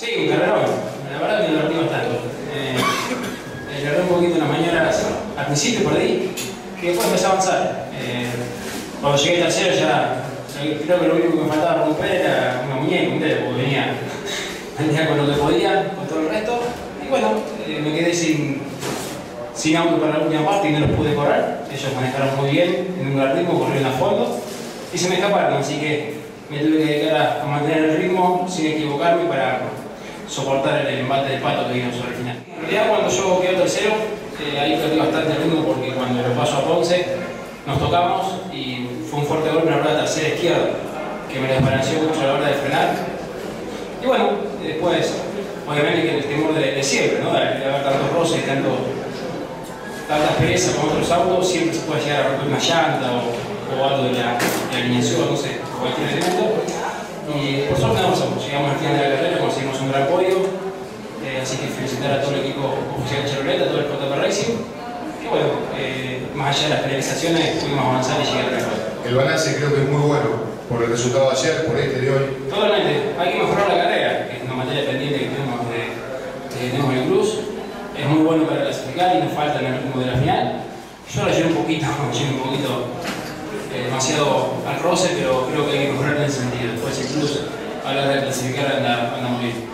Sí, un carrerón. La verdad que me divertí bastante. Me cargué un poquito en las mañanas al principio por ahí, y después empecé a avanzar. Cuando llegué tercero ya, creo que lo único que me faltaba romper era una muñeca, un dedo, porque venía con lo que podía, con todo el resto. Y bueno, me quedé sin auto para la última parte y no los pude correr. Ellos manejaron muy bien, en un gran ritmo, corrieron a fondo y se me escaparon, así que me tuve que dedicar a mantener el ritmo sin equivocarme para soportar el embate del pato que vino sobre el final. En realidad, cuando yo quedo tercero, ahí perdí bastante el ritmo porque cuando lo paso a Ponce nos tocamos y fue un fuerte golpe a la tercera izquierda que me desbalanceó mucho a la hora de frenar. Y bueno, después, obviamente que el temor de siempre, ¿no? De haber tantos roces y tantas perezas con otros autos, siempre se puede llegar a romper una llanta o algo de la alineación, no sé, cualquier elemento. Y por suerte llegamos al final de la carrera, conseguimos un gran podio. Así que felicitar a todo el equipo oficial de Chevrolet, a todo el JP Racing. Y bueno, más allá de las penalizaciones, pudimos avanzar y llegar a la carrera. El balance creo que es muy bueno, por el resultado de ayer, por este de hoy. Totalmente, hay que mejorar la carrera, que es una materia pendiente que tenemos en el Cruze. Es muy bueno para clasificar y nos falta en el ritmo de la final. Yo la llevo un poquito demasiado al roce, pero creo que hay que mejorar en ese sentido. Después el Cruze a la hora de clasificar anda muy bien.